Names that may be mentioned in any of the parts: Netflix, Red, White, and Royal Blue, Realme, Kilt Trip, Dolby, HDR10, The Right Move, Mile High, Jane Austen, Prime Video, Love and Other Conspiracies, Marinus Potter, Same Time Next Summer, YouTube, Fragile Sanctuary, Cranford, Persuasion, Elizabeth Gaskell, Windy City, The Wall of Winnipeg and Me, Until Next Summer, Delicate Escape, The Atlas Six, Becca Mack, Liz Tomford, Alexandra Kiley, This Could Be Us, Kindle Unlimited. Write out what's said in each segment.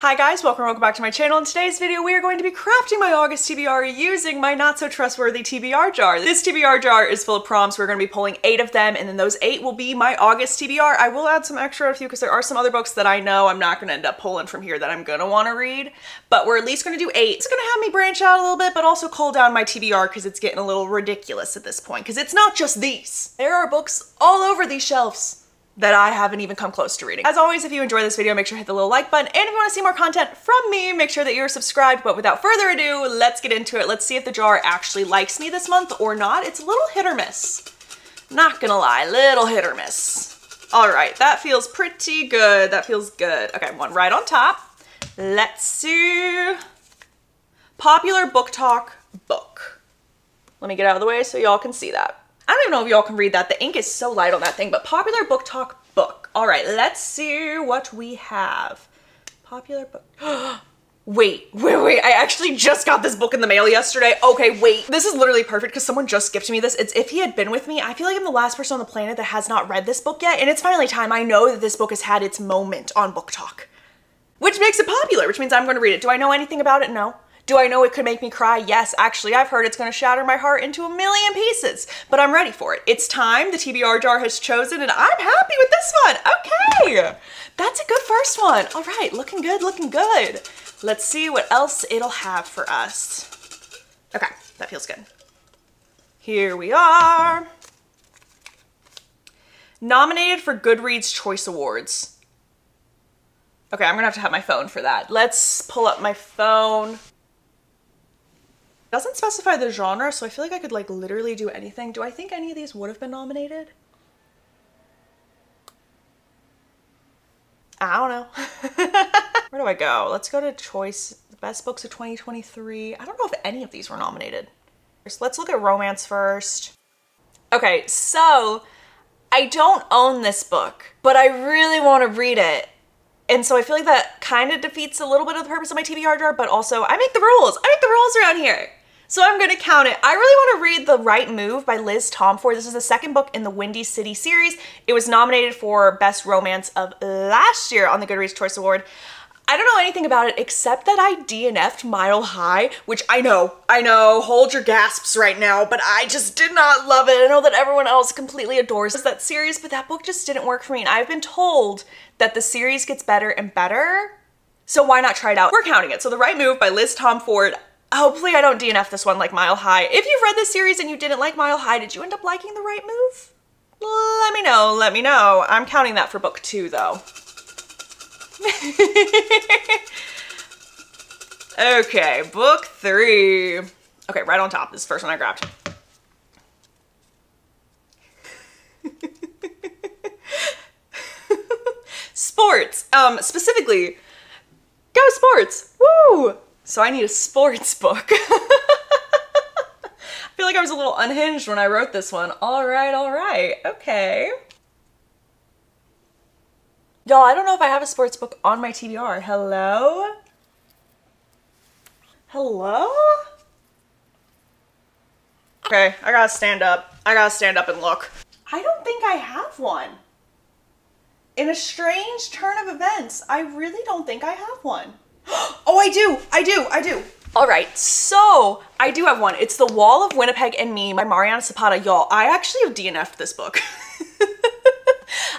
Hi guys, welcome back to my channel. In today's video we are going to be crafting my August TBR using my not so trustworthy TBR jar. This TBR jar is full of prompts. We're going to be pulling 8 of them and then those 8 will be my August TBR. I will add some extra of you because there are some other books that I know I'm not going to end up pulling from here that I'm going to want to read, but we're at least going to do 8. It's going to have me branch out a little bit but also cull down my TBR because it's getting a little ridiculous at this point because it's not just these. There are books all over these shelves that I haven't even come close to reading. As always, if you enjoy this video, make sure to hit the little like button, and if you want to see more content from me, make sure that you're subscribed. But without further ado, let's get into it. Let's see if the jar actually likes me this month or not. It's a little hit or miss. Not gonna lie, little hit or miss. All right, that feels pretty good. That feels good. Okay, one right on top. Let's see. Popular BookTok book. Let me get out of the way so y'all can see that. I don't even know if y'all can read that. The ink is so light on that thing, but popular BookTok book. All right, let's see what we have. Popular book. Wait. I actually just got this book in the mail yesterday. Okay, wait. This is literally perfect because someone just gifted me this. It's If He Had Been With Me. I feel like I'm the last person on the planet that has not read this book yet, and it's finally time. I know that this book has had its moment on BookTok, which makes it popular, which means I'm going to read it. Do I know anything about it? No. Do I know it could make me cry? Yes, actually, I've heard it's gonna shatter my heart into a million pieces, but I'm ready for it. It's time, the TBR jar has chosen, and I'm happy with this one, okay. That's a good first one. All right, looking good, looking good. Let's see what else it'll have for us. Okay, that feels good. Here we are. Nominated for Goodreads Choice Awards. Okay, I'm gonna have to have my phone for that. Let's pull up my phone. Doesn't specify the genre, so I feel like I could like literally do anything. Do I think any of these would have been nominated? I don't know. Where do I go? Let's go to choice, the best books of 2023. I don't know if any of these were nominated. Let's look at romance first. Okay, so I don't own this book, but I really want to read it. And so I feel like that kind of defeats a little bit of the purpose of my TBR jar, but also I make the rules. I make the rules around here. So I'm gonna count it. I really wanna read The Right Move by Liz Tomford. This is the second book in the Windy City series. It was nominated for Best Romance of last year on the Goodreads Choice Award. I don't know anything about it except that I DNF'd Mile High, which I know, hold your gasps right now, but I just did not love it. I know that everyone else completely adores that series, but that book just didn't work for me. And I've been told that the series gets better and better, so why not try it out? We're counting it. So The Right Move by Liz Tomford. Hopefully I don't DNF this one like Mile High. If you've read this series and you didn't like Mile High, did you end up liking The Right Move? Let me know. I'm counting that for book 2 though. Okay, book 3. Okay, right on top. This is the first one I grabbed. Sports. Specifically, go sports. Woo! So I need a sports book. I feel like I was a little unhinged when I wrote this one. All right. Okay. Y'all, I don't know if I have a sports book on my TBR. Hello? Hello? Okay, I gotta stand up. I gotta stand up and look. I don't think I have one. In a strange turn of events, I really don't think I have one. Oh, I do. All right, so I do have one. It's The Wall of Winnipeg and Me by Mariana Zapata. Y'all, I actually have DNF'd this book.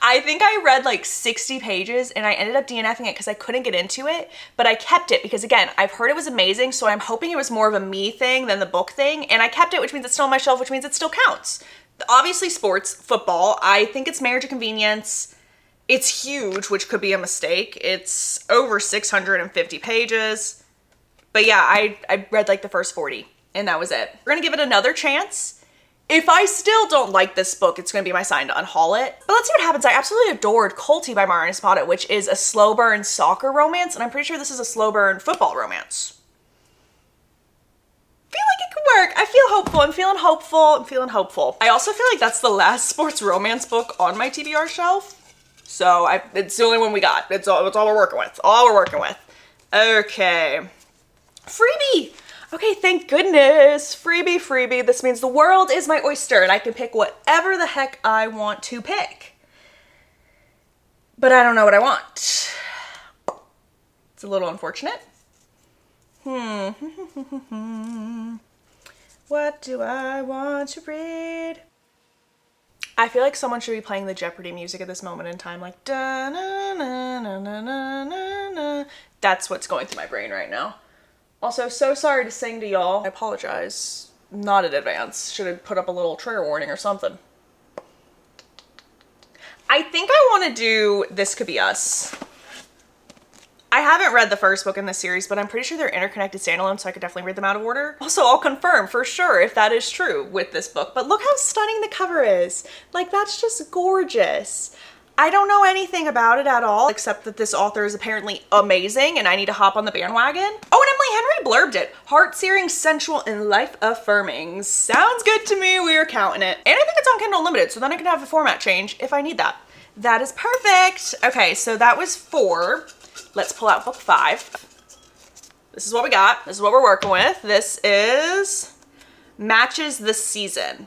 I think I read like 60 pages and I ended up DNFing it because I couldn't get into it, but I kept it because again, I've heard it was amazing, so I'm hoping it was more of a me thing than the book thing, and I kept it, which means it's still on my shelf, which means it still counts. Obviously sports, football, I think it's Marriage of Convenience. It's huge, which could be a mistake. It's over 650 pages, but yeah, I read like the first 40 and that was it. We're gonna give it another chance. If I still don't like this book, it's gonna be my sign to unhaul it. But let's see what happens. I absolutely adored Colty by Marinus Potter, which is a slow burn soccer romance, and I'm pretty sure this is a slow burn football romance. I feel like it could work. I feel hopeful. I'm feeling hopeful. I also feel like that's the last sports romance book on my TBR shelf. So it's the only one we got. It's all we're working with. All we're working with. Okay. Freebie! Okay, thank goodness. Freebie. This means the world is my oyster and I can pick whatever the heck I want to pick. But I don't know what I want. It's a little unfortunate. What do I want to read? I feel like someone should be playing the Jeopardy music at this moment in time, like da na na na na na na na. That's what's going through my brain right now. Also, so sorry to sing to y'all. I apologize. Not in advance. Should have put up a little trigger warning or something. I think I want to do This Could Be Us. I haven't read the first book in this series, but I'm pretty sure they're interconnected standalone, so I could definitely read them out of order. Also, I'll confirm for sure if that is true with this book, but look how stunning the cover is. Like, that's just gorgeous. I don't know anything about it at all, except that this author is apparently amazing and I need to hop on the bandwagon. Oh, and Emily Henry blurbed it. Heart-searing, sensual, and life-affirming. Sounds good to me, we're counting it. And I think it's on Kindle Unlimited, so then I can have the format change if I need that. That is perfect. Okay, so that was 4. Let's pull out book 5. This is what we got. This is what we're working with. This is Matches the Season.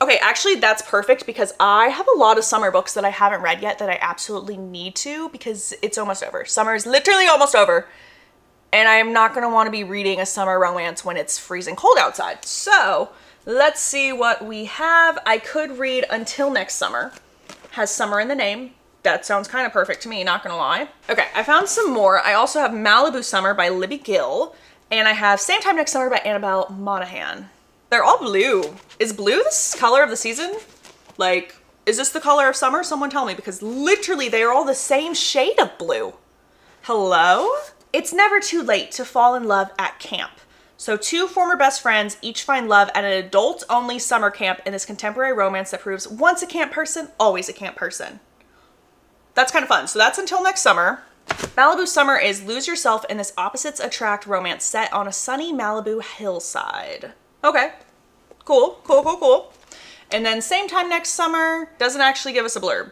Okay, actually that's perfect because I have a lot of summer books that I haven't read yet that I absolutely need to because it's almost over. Summer is literally almost over and I am not going to want to be reading a summer romance when it's freezing cold outside. So let's see what we have. I could read Until Next Summer. Has summer in the name. That sounds kind of perfect to me, not gonna lie. Okay, I found some more. I also have Malibu Summer by Libby Gill, and I have Same Time Next Summer by Annabelle Monahan. They're all blue. Is blue the color of the season? Like, is this the color of summer? Someone tell me, because literally they are all the same shade of blue. Hello? It's never too late to fall in love at camp. So two former best friends each find love at an adult-only summer camp in this contemporary romance that proves once a camp person, always a camp person. That's kind of fun. So that's Until Next Summer. Malibu Summer is lose yourself in this opposites attract romance set on a sunny Malibu hillside. Okay, cool, cool, cool, cool. And then Same Time Next Summer doesn't actually give us a blurb.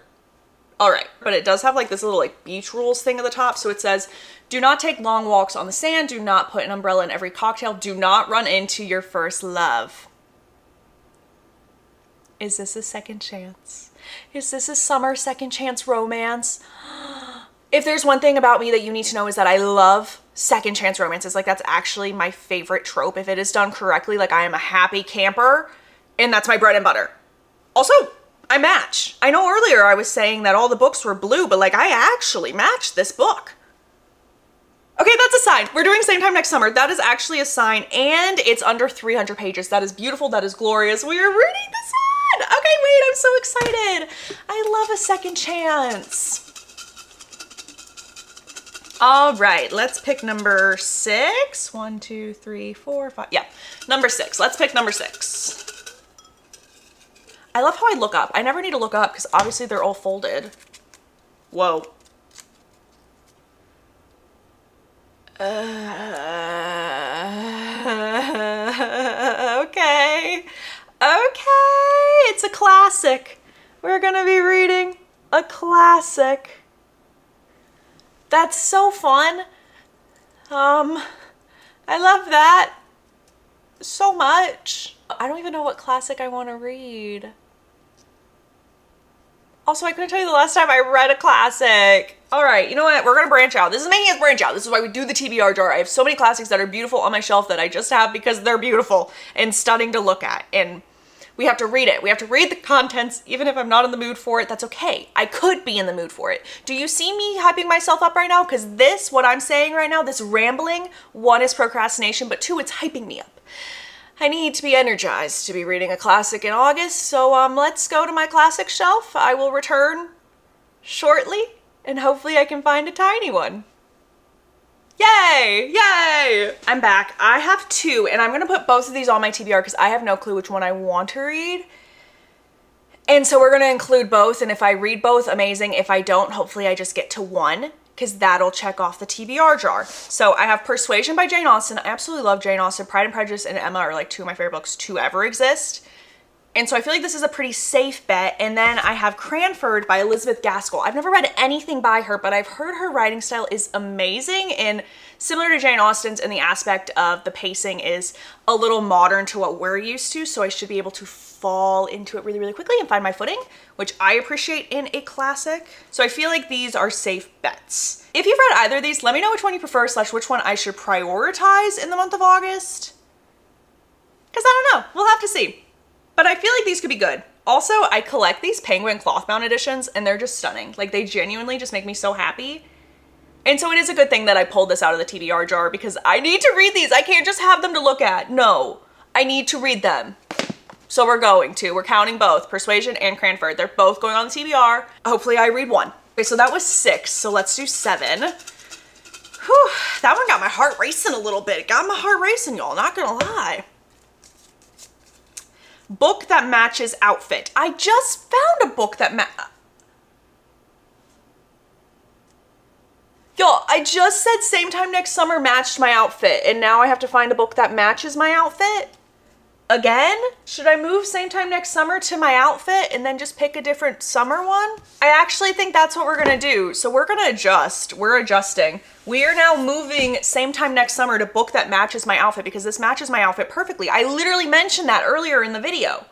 All right, but it does have like this little like beach rules thing at the top. So it says, do not take long walks on the sand. Do not put an umbrella in every cocktail. Do not run into your first love. Is this a second chance? Is this a summer second chance romance? If there's one thing about me that you need to know is that I love second chance romances. Like, that's actually my favorite trope. If it is done correctly, like, I am a happy camper and that's my bread and butter. Also, I match. I know earlier I was saying that all the books were blue, but like, I actually matched this book. Okay, that's a sign. We're doing Same Time Next Summer. That is actually a sign, and it's under 300 pages. That is beautiful. That is glorious. We are reading this one. Okay, wait, I'm so excited. I love a second chance. All right, let's pick number 6. 1, 2, 3, 4, 5. Yeah, number 6. Let's pick number 6. I love how I look up. I never need to look up because obviously they're all folded. Whoa. Okay. Okay, it's a classic. We're gonna be reading a classic. That's so fun. I love that so much. I don't even know what classic I want to read. Also, I couldn't tell you the last time I read a classic. All right, you know what? We're gonna branch out. This is making us branch out. This is why we do the TBR jar. I have so many classics that are beautiful on my shelf that I just have because they're beautiful and stunning to look at. And we have to read it. We have to read the contents, even if I'm not in the mood for it. That's okay. I could be in the mood for it. Do you see me hyping myself up right now? Because this, what I'm saying right now, this rambling, 1 is procrastination, but 2, it's hyping me up. I need to be energized to be reading a classic in August. So let's go to my classic shelf. I will return shortly and hopefully I can find a tiny one. Yay, yay! I'm back. I have 2 and I'm gonna put both of these on my TBR because I have no clue which one I want to read. And so we're gonna include both, and if I read both, amazing. If I don't, hopefully I just get to 1. Because that'll check off the TBR jar. So I have Persuasion by Jane Austen. I absolutely love Jane Austen. Pride and Prejudice and Emma are like 2 of my favorite books to ever exist. And so I feel like this is a pretty safe bet. And then I have Cranford by Elizabeth Gaskell. I've never read anything by her, but I've heard her writing style is amazing and similar to Jane Austen's in the aspect of the pacing is a little modern to what we're used to. So I should be able to fall into it really, really quickly and find my footing, which I appreciate in a classic. So I feel like these are safe bets. If you've read either of these, let me know which one you prefer / which one I should prioritize in the month of August. Because I don't know, we'll have to see. But I feel like these could be good. Also, I collect these Penguin clothbound editions and they're just stunning. Like they genuinely just make me so happy. And so it is a good thing that I pulled this out of the TBR jar because I need to read these. I can't just have them to look at. No, I need to read them. So we're counting both Persuasion and Cranford. They're both going on the TBR. Hopefully I read one. Okay, so that was 6. So let's do 7. Whew, that one got my heart racing a little bit. It got my heart racing, y'all, not gonna lie. Book that matches outfit. I just found a book that Y'all, I just said Same Time Next Summer matched my outfit, and now I have to find a book that matches my outfit? Again? Should I move Same Time Next Summer to my outfit and then just pick a different summer one? I actually think that's what we're gonna do. So we're gonna adjust. We're adjusting. We are now moving Same Time Next Summer to book that matches my outfit because this matches my outfit perfectly. I literally mentioned that earlier in the video.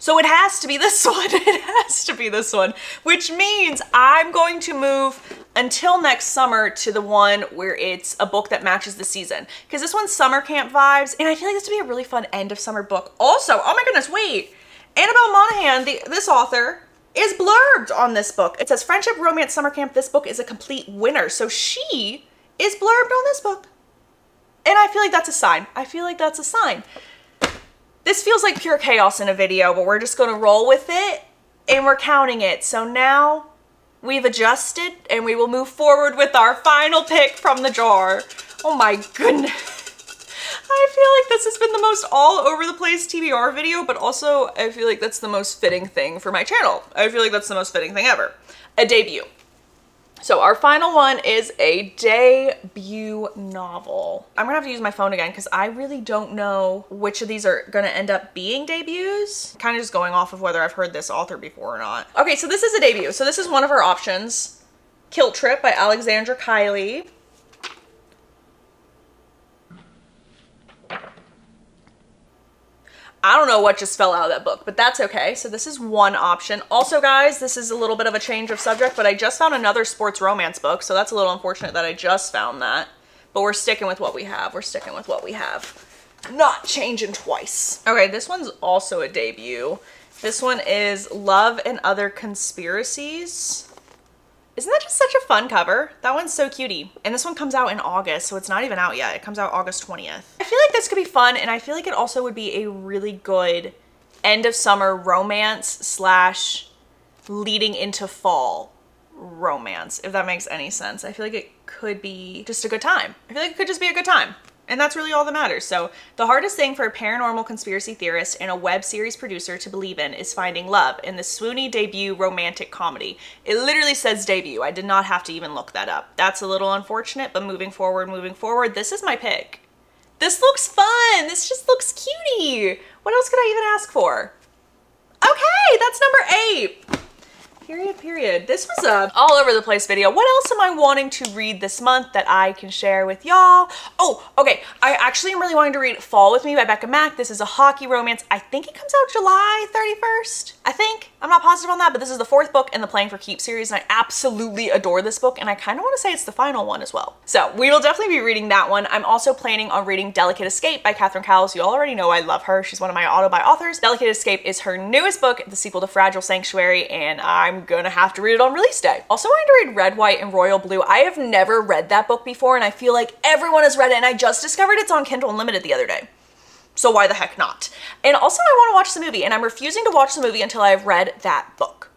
So it has to be this one. It has to be this one, which means I'm going to move Until Next Summer to the one where it's a book that matches the season because this one's summer camp vibes. And I feel like this would be a really fun end of summer book. Also, oh my goodness, wait. Annabelle Monahan, this author, is blurbed on this book. It says, friendship, romance, summer camp, this book is a complete winner. So she is blurbed on this book. And I feel like that's a sign. I feel like that's a sign. This feels like pure chaos in a video, but we're just gonna roll with it and we're counting it. So now we've adjusted and we will move forward with our final pick from the jar. Oh my goodness. I feel like this has been the most all over the place TBR video, but also I feel like that's the most fitting thing for my channel. I feel like that's the most fitting thing ever. A debut. So our final one is a debut novel. I'm gonna have to use my phone again because I really don't know which of these are gonna end up being debuts. Kind of just going off of whether I've heard this author before or not. Okay, so this is a debut. So this is one of our options. Kilt Trip by Alexandra Kiley. I don't know what just fell out of that book, but that's okay. So this is one option. Also guys, this is a little bit of a change of subject, but I just found another sports romance book. So that's a little unfortunate that I just found that, but we're sticking with what we have. We're sticking with what we have. Not changing twice. Okay, this one's also a debut. This one is Love and Other Conspiracies. Isn't that just such a fun cover? That one's so cutie. And this one comes out in August, so it's not even out yet. It comes out August 20th. I feel like this could be fun, and I feel like it also would be a really good end of summer romance / leading into fall romance, if that makes any sense. I feel like it could be just a good time. I feel like it could just be a good time. And that's really all that matters. So the hardest thing for a paranormal conspiracy theorist and a web series producer to believe in is finding love in the swoony debut romantic comedy. It literally says debut. I did not have to even look that up. That's a little unfortunate, but moving forward, this is my pick. This looks fun. This just looks cutie. What else could I even ask for? Okay, that's number 8. Period. This was a all over the place video. What else am I wanting to read this month that I can share with y'all? Oh, okay. I actually am really wanting to read Fall With Me by Becca Mack. This is a hockey romance. I think it comes out July 31st. I think. I'm not positive on that, but this is the 4th book in the Playing for Keeps series, and I absolutely adore this book, and I kind of want to say it's the final one as well. So we will definitely be reading that one. I'm also planning on reading Delicate Escape by Catherine Cowles. You already know I love her. She's one of my autobi authors. Delicate Escape is her newest book, the sequel to Fragile Sanctuary, and I'm gonna have to read it on release day. Also, I wanted to read Red, White, and Royal Blue. I have never read that book before, and I feel like everyone has read it, and I just discovered it's on Kindle Unlimited the other day. So why the heck not? And also, I wanna watch the movie, and I'm refusing to watch the movie until I've read that book.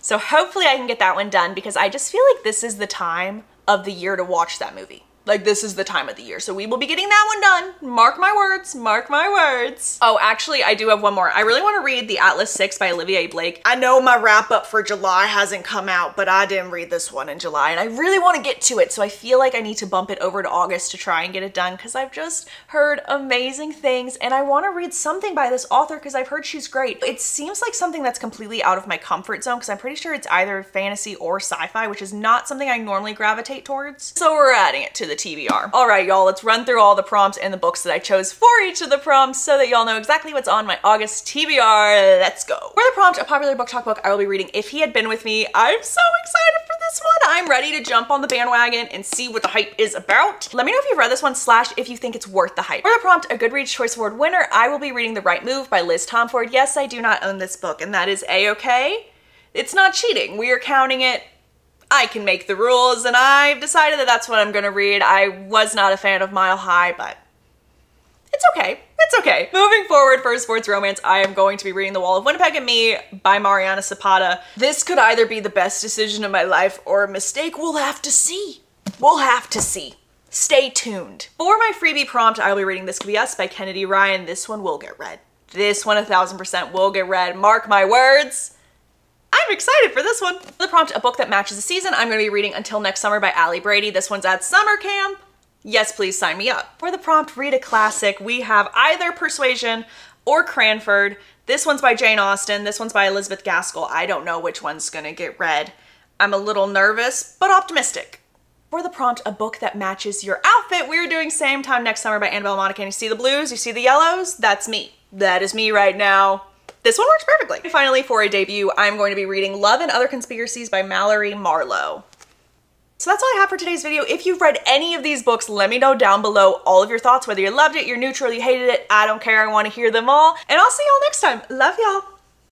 So hopefully I can get that one done because I just feel like this is the time of the year to watch that movie. Like, this is the time of the year. So we will be getting that one done. Mark my words, mark my words. Oh, actually, I do have one more. I really want to read The Atlas Six by Olivia Blake. I know my wrap up for July hasn't come out, but I didn't read this one in July and I really want to get to it. So I feel like I need to bump it over to August to try and get it done because I've just heard amazing things and I want to read something by this author because I've heard she's great. It seems like something that's completely out of my comfort zone because I'm pretty sure it's either fantasy or sci-fi, which is not something I normally gravitate towards. So we're adding it to the TBR. All right, y'all, let's run through all the prompts and the books that I chose for each of the prompts so that y'all know exactly what's on my August TBR. Let's go. For the prompt, a popular BookTok book, I will be reading If He Had Been With Me. I'm so excited for this one. I'm ready to jump on the bandwagon and see what the hype is about. Let me know if you've read this one / if you think it's worth the hype. For the prompt, a Goodreads Choice Award winner, I will be reading The Right Move by Liz Tomford. Yes, I do not own this book and that is a-okay. It's not cheating. We are counting it. I can make the rules and I've decided that that's what I'm gonna read. I was not a fan of Mile High, but it's okay. It's okay. Moving forward for a sports romance, I am going to be reading The Wall of Winnipeg and Me by Mariana Zapata. This could either be the best decision of my life or a mistake. We'll have to see. We'll have to see. Stay tuned. For my freebie prompt, I will be reading This Could Be Us by Kennedy Ryan. This one will get read. This one 1000% will get read. Mark my words. I'm excited for this one. For the prompt, a book that matches the season, I'm going to be reading Until Next Summer by Allie Brady. This one's at summer camp. Yes, please sign me up. For the prompt, read a classic. We have either Persuasion or Cranford. This one's by Jane Austen. This one's by Elizabeth Gaskell. I don't know which one's going to get read. I'm a little nervous, but optimistic. For the prompt, a book that matches your outfit, we're doing Same Time Next Summer by Annabelle Monica. And you see the blues, you see the yellows, that's me. That is me right now. This one works perfectly. Finally, for a debut, I'm going to be reading Love and Other Conspiracies by Mallory Marlowe. So that's all I have for today's video. If you've read any of these books, let me know down below all of your thoughts, whether you loved it, you're neutral, you hated it, I don't care, I want to hear them all. And I'll see y'all next time. Love y'all.